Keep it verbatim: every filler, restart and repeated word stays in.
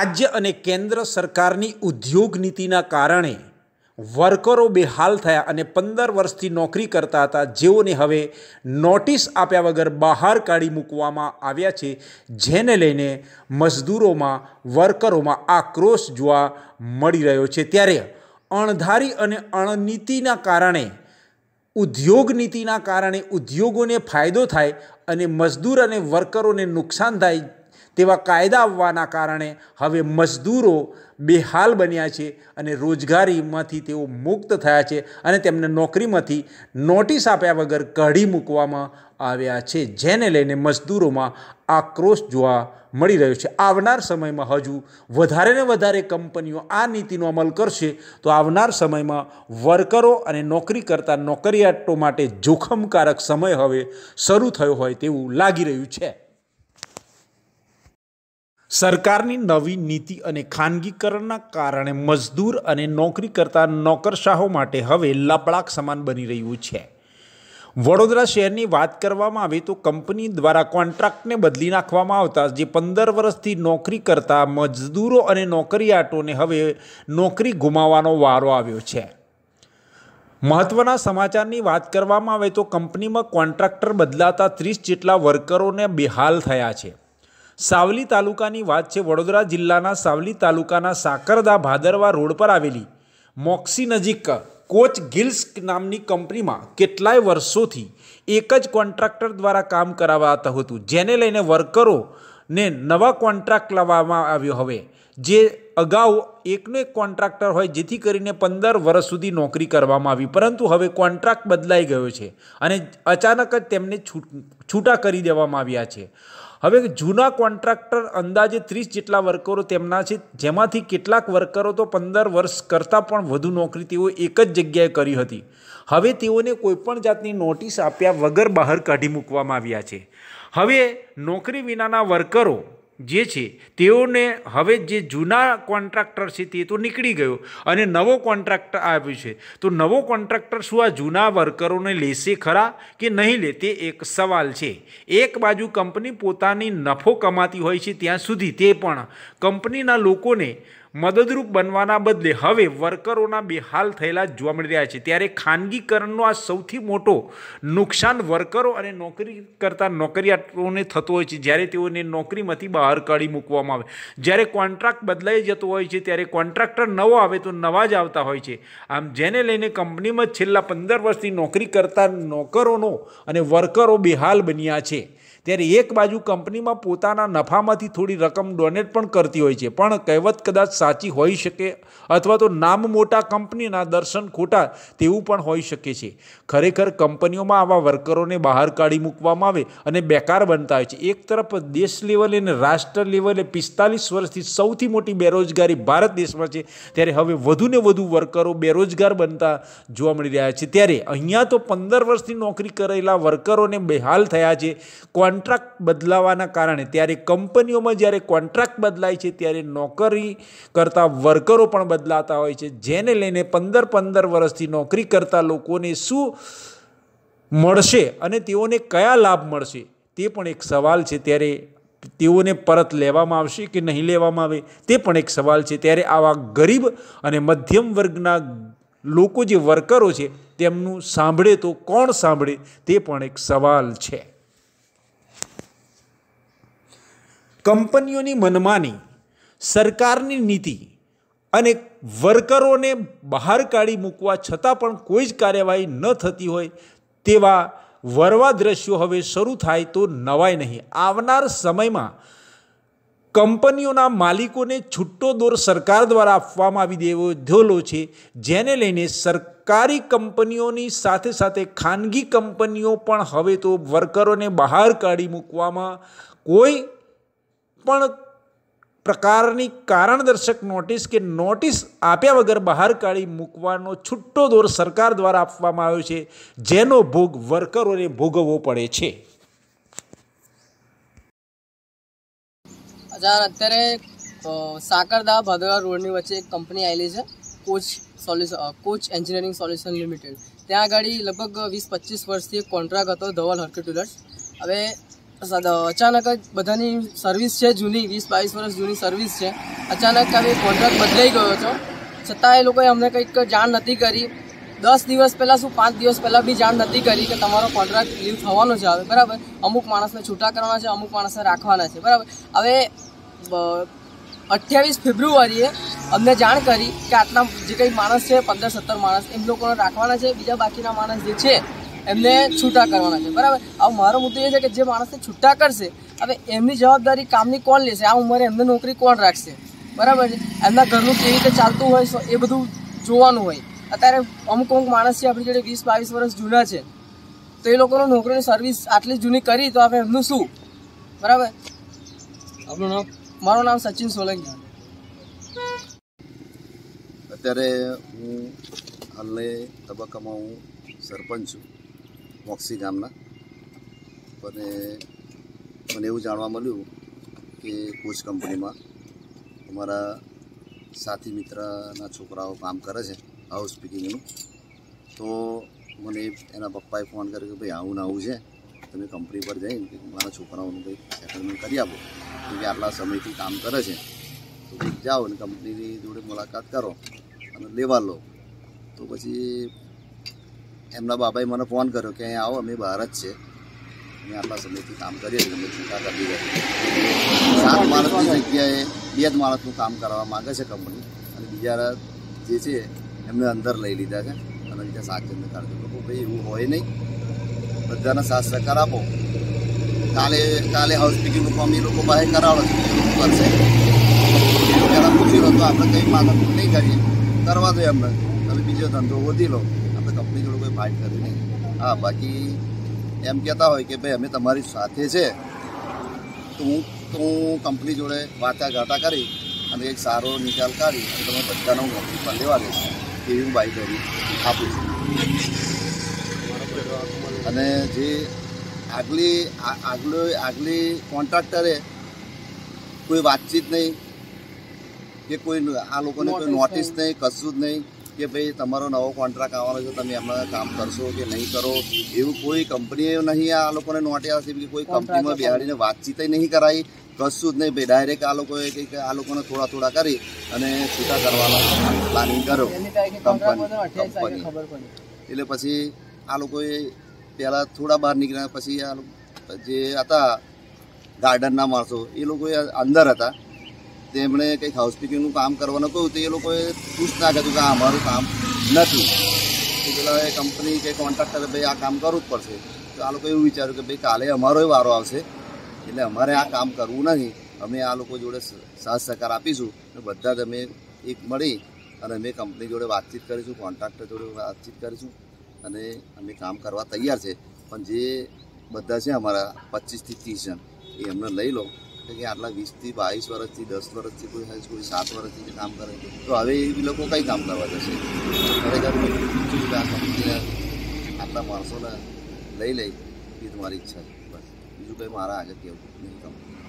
राज्य અને કેન્દ્ર સરકારની ઉદ્યોગ નીતિના કારણે वर्करो बेहाल थया अने पंदर वर्षथी नौकरी करता था जेओने हवे नोटिस आप्या वगर बहार काढ़ी मूकवामां आव्या छे, जेने लईने मजदूरोमां वर्करोमां आक्रोश जोवा मळी रह्यो छे। त्यारे अणधारी अने अणनीतिना कारणे उद्योग नीतिना कारणे उद्योगोने फायदो थाय अने मजदूर अने वर्करोने नुकसान थाय तेवा कायदा आववाना कारणे हवे मजदूरो बेहाल बन्या छे अने रोजगारीमांथी तेओ मुक्त थया छे अने तेमने नोकरीमांथी नोटिस आप्या वगर काढी मूकवामां આવ્યા છે, જેને લઈને મજદૂરોમાં આક્રોશ જોવા મળી રહ્યો છે। આવનાર સમયમાં હજુ વધારે ને વધારે કંપનીઓ આ નીતિનો અમલ કરશે તો આવનાર સમયમાં વર્કરો અને નોકરી કરતા નોકરિયાતો માટે જોખમકારક સમય હવે શરૂ થયો હોય તેવું લાગી રહ્યું છે। सरकारनी नवी नीति अने खानगीकरणना कारणे मजदूर अने नौकरी करता नौकरशाहो माटे हवे लपड़ाक समान बनी रह्युं छे। वडोदरा शहेरनी वात करवामां आवे तो कंपनी द्वारा कॉन्ट्राक्टने बदली नाखवामां आवता जे पंदर वर्षथी नौकरी करता मजदूरो अने नोकरियातोने हवे नौकरी गुमाववानो वारो आव्यो छे। महत्वना समाचारनी वात करवामां आवे तो कंपनीमां कॉन्ट्राक्टर बदलाता तीस जेटला वर्करोने बेहाल थया छे। सावली तालुकानी वात छे। वडोदरा जिल्लाना सावली तालुकाना साकरदा भादरवा रोड पर आवेली मोक्सी नजीक कोच गिल्स नामनी कंपनी में केटलाय वर्षोथी एक ज कॉन्ट्राक्टर द्वारा काम करावाता हतुं, जेने लईने वर्करो ने नवा कॉन्ट्राक्ट लाववामां आव्यो। हवे जे अगाऊ एकनो एक कॉन्ट्राक्टर होय जेथी करीने पंदर वर्ष सुधी नौकरी करवामां आवी, परंतु हवे कॉन्ट्राक्ट बदलाई गयो छे अने अचानक ज तेमने छूटा करी देवामां आव्या छे। हवे जूना कॉन्ट्राक्टर अंदाजे तीस जेटला वर्करो तेमना छे, जेमांथी केटलाक वर्करो तो पंदर वर्ष करतां पण वधु नौकरी तेओ एक ज जग्याए करी हती। हवे तेओने कोईपण जातनी नोटिस आप्या वगर बहार काढी मूकवामां आव्या छे। हवे नौकरी विनाना वर्करो जे छे तेओने हवे जे जूना कॉन्ट्राक्टर छे ते तो निकळी गयो अने नवो कॉन्ट्राक्टर आव्यो छे, तो नवो कॉन्ट्राक्टर शुं आ जूना वर्करोने लेशे खरा के नहीं ले ते एक सवाल छे। एक बाजू कंपनी पोतानी नफो कमाती होय छे त्यां सुधी ते पण कंपनीना लोकोने मददरूप बनवाना बदले हवे वर्करोना बेहाल थयेला जोवा मळी रह्या छे। त्यारे खानगीकरणनो आ सौथी मोटो नुकसान वर्करो अने नोकरी करता नोकरियातोने थतो होय छे। ज्यारे तेओने नोकरीमांथी बहार काढी मूकवामां आवे, ज्यारे कॉन्ट्राक्ट बदलाई जतो होय छे त्यारे कॉन्ट्राक्टर नवो आवे तो नवा ज आवता होय छे। आम जेने लईने कंपनीमां छेल्ला पंदर वर्षथी नोकरी करता नोकरोनो अने वर्करो बेहाल बन्या छे। त्यारे एक बाजू कंपनी में पोताना नफामांथी थोड़ी रकम डोनेट पण करती होय छे, पण कहेवत कदाच साची होई शके अथवा तो नाम मोटा कंपनीना दर्शन खोटा तेवुं पण होई शके छे। खरेखर कंपनीओं में आवा वर्करोने बहार काढ़ी मूकवामां आवे अने बेकार बनता होय छे। एक तरफ देश लेवले ने राष्ट्र लेवले पिस्तालीस वर्षथी सौथी मोटी बेरोजगारी भारत देश में छे, त्यारे हवे वधु ने वधु वर्करो बेरोजगार बनता जोवा मळी रह्या छे। त्यारे अहींया तो पंदर वर्षथी नौकरी करेला वर्करोने बेहाल थया छे कॉन्ट्राक्ट बदलावाना कारणे। त्यारे कंपनीओं में ज्यारे कॉन्ट्राक्ट बदलाय छे त्यारे नौकरी करता वर्करो पण बदलाता होय छे, जेने लईने पंदर पंदर वर्षथी नौकरी करता लोकोने शुं मळशे अने तेओने कया लाभ मळशे ते पण एक सवाल छे। त्यारे तेओने परत लेवामां आवशे के नहीं लेवामां आवे ते पण एक सवाल छे। त्यारे आवा गरीब अने मध्यम वर्गना लोको जे वर्करो छे तेमनुं सांभळे तो कोण सांभळे ते पण एक सवाल छे। कंपनीओनी मनमानी, सरकारनी नीति अने वर्करोने बहार काढ़ी मूकवा छतां पण कोई ज कार्यवाही न थती होय तेवा वरवा दृश्यो हवे शरू थाय तो नवाय नहीं। आवनार समयमां कंपनीओना मालिकोने छूटो दौर सरकार द्वारा आपवामां आवी देवो देलो छे, जेने लईने सरकारी कंपनीओनी साथे साथे खानगी कंपनीओ पण हवे तो वर्करोने बहार काढ़ी मूकवामां कोई पण प्रकारनी कारणदर्शक नोटिस के नोटिस आप्या वगर बहार काढ़ी मूकवानो छूटो दौर सरकार द्वारा आपवामां आव्यो छे, जेनो भोग वर्करोने भोगवो पड़े छे। अत्यारे साकरदा भादरवा रोडनी वच्चे एक कंपनी आएली छे Koch solution Koch engineering solution limited. त्यां आगाड़ी लगभग वीस पच्चीस वर्षथी एक कॉन्ट्राक्ट हतो धवल हर्क्यूटर्स। हवे अचानक बधानी सर्विस है जूनी वीस बाईस वर्ष जूनी सर्विस है। अचानक कभी कॉन्ट्रैक्ट बदलाई गयो छो छतां लोग अमने कई जाण नहीं करी। दस दिवस पहला शू पांच दिवस पहला भी जाण नहीं करी कि तमारो कॉन्ट्रैक्ट लीव थवानो छे। हवे बराबर अमुक माणसने छूटा करवाना छे, अमुक माणसने राखवाना छे। बराबर हवे अठावीस फेब्रुआरीए अमने जाण करी कि आटला जे कई माणस छे पंदर सत्तर माणस एम लोकोने राखवाना छे, बीजा बाकीना माणस जे छे एमने छूटा करवाना छे। बराबर हवे मारो मुद्दो ए छे कि जे माणसने छूटा करशे हवे एमनी जवाबदारी कामनी कोण लेशे? आ उमरे एमने नोकरी कोण राखशे? बराबर एमना घरनुं केवी રીતે ચાલતું હોય એ બધું જોવાનું હોય। अत्यारे अमुक अमुक माणस छे अपनी जोड़े वीस बावीस वर्ष जूना है तो ये लोगों नौकरी सर्विस आटली जूनी करी तो आप एमनु शू? बराबर आपनु नाम? मारू नाम सचिन सोलंकी। अत्यारे हूँ हाल तबक्का में हूँ सरपंच छूँ मोक्षी गामना। मैंने एवं जाणवा मळ्युं कि कोच कंपनी में अमारा साथी मित्रना छोकराओ काम करे छे हाउस पीकिंगनु, तो मैंने एना पप्पाए फोन करो कि भाई आऊँ आऊँ है तब कंपनी पर जाइए मारा छोकराओं भाई सेटलमेंट कर आपो क्योंकि आटला समय की काम करे है तो भाई जाओ ने कंपनी जोड़े मुलाकात करो और लेवा लो। तो पछी एमना बाबाए मैंने फोन करो कि अँ आओ अमे बहार ज छे अमे आटला समय की काम करीए अमे चिंता करती रहें। सात माणसनी जग्याए बे ज माणसनुं काम करवा मांगे छे कंपनी अने बीजा जे छे एमने अंदर लई लीधा है और बीजा सात जन काढ़ी भाई एवं हो नहीं बधाने साथ सहकार आपो। काले काले हाउस पीकिंगनुं काम ए लोको पासे करावड़ो करशे त्यारे पूछी लो तो आपणे कई मागत नहीं करीए करवा दो एमने तमे बीजो धंधो वधी लो आपणे कंपनी जोड़े कोई फाइट करी नहीं। हाँ बाकी एम कहता होय कि भाई अमे तमारी साथे छे तो हूँ तो कंपनी जोड़े वाटाघाटा करी अने एक सारो निकाल काढ़ी तमे बधाने नौकरी पर लेवा लेशो एवं बाई करी आपू अने जे आगली आगलो आगली कॉन्ट्राक्टरे कोई बातचीत नहीं कि कोई आ लोग ने कोई नोटिस नहीं कशुज नहीं कि भाई तमारो नवो कॉन्ट्राक्ट आवानो छे तमे एमना काम करशो कि नहीं करो एवं कोई कंपनीए नहीं आ लोग ने नोटिस आवी कि कोई कंपनी में बेहाडीने बातचीत नहीं कराई कशुज नहीं भाई डायरेक्ट आ लोग आ लोग ने थोड़ा थोड़ा करी अने छूटा करवाना प्लानिंग करो कंपनी कंपनी एटले पछी आ लोकोए पहला थोड़ा बहार निकळ्या पछी आ जे हता गार्डनना माणसो ए लोकोए अंदर हता तेमणे कंईक हाउस पीकिंगनुं काम करवानुं कह्युं तो ए लोकोए पूछ ना कह्युं कि आ अमारुं काम नथी तो पेला कंपनी के कॉन्ट्राक्टर भाई आ काम करवुं ज पडशे। तो आ लोकोए एवुं विचार्युं कि भाई काले अमारोय वारो आवशे एटले अमारे आ काम करवुं नथी अमे आ लोको जोड़े साथ सहकार आपीशुं अने बधा तमे एक मळी और अमे कंपनी जोड़े बातचीत करीशुं कॉन्ट्राक्टर जोड़े बातचीत करीशुं अने अमे काम करवा तैयार छे। पण जे बधा छे अमारा पच्चीस थी तीस जन ए अमने लई लो क्योंकि आटला वीस थी बाईस वर्ष थी दस वर्ष थी कोई कोई सात वर्ष थी काम करे तो हवे ए लोको कई काम करवा जशे। खरेखर आ कंपनीने आटला माणसोने लई लई ए मारी इच्छा छे बस, बीजुं कोई मारा आगे केवुं नहीं। कंपनी